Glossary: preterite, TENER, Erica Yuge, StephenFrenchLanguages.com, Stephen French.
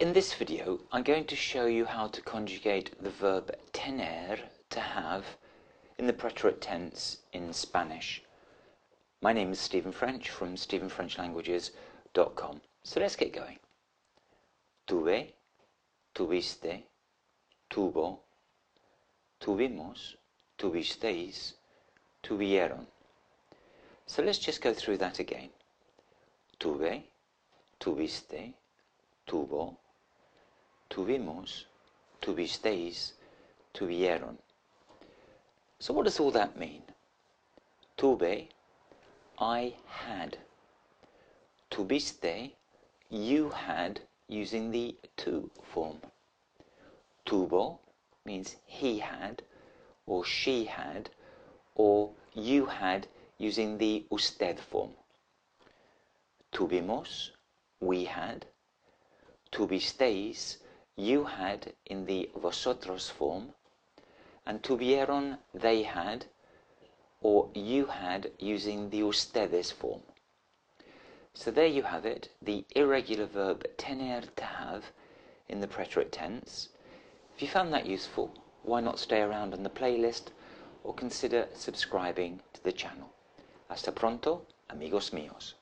In this video, I'm going to show you how to conjugate the verb tener, to have, in the preterite tense in Spanish. My name is Stephen French from StephenFrenchLanguages.com. So let's get going. Tuve, tuviste, tuvo, tuvimos, tuvisteis, tuvieron. So let's just go through that again. Tuve, tuviste, tuvo, tuvimos, tuvisteis, tuvieron. So what does all that mean? Tuve, I had. Tuviste, you had, using the tu form. Tuvo means he had, or she had, or you had, using the usted form. Tuvimos, we had. Tuvisteis, you had, in the vosotros form, and tuvieron, they had, or you had, using the ustedes form. So there you have it, the irregular verb tener, to have, in the preterite tense. If you found that useful, why not stay around on the playlist or consider subscribing to the channel. Hasta pronto, amigos míos.